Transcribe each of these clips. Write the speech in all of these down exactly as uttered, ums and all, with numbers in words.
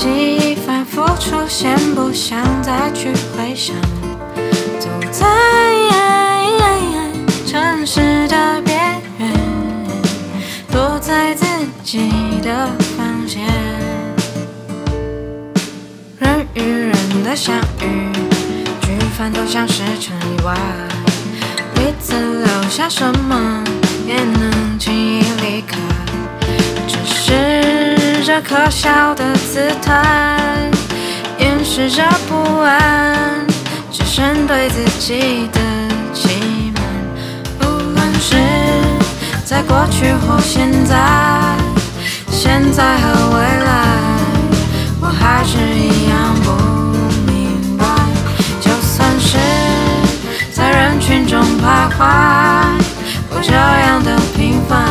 记忆反复出现，不想再去回想。走在城市的边缘，躲在自己的房间，人与人的相遇，举凡都像是场意外，彼此留下什么也能轻易离开，只是。 这可笑的姿态，掩饰着不安，只剩对自己的欺瞒。无论是在过去或现在，现在和未来，我还是一样不明白。就算是在人群中徘徊，我这样的平凡，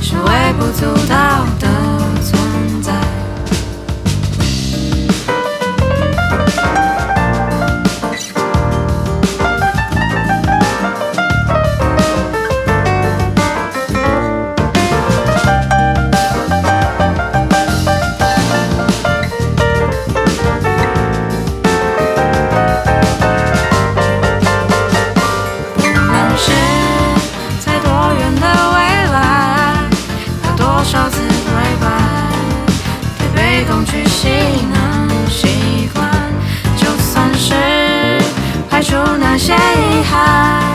是微不足道的。 那些遗憾。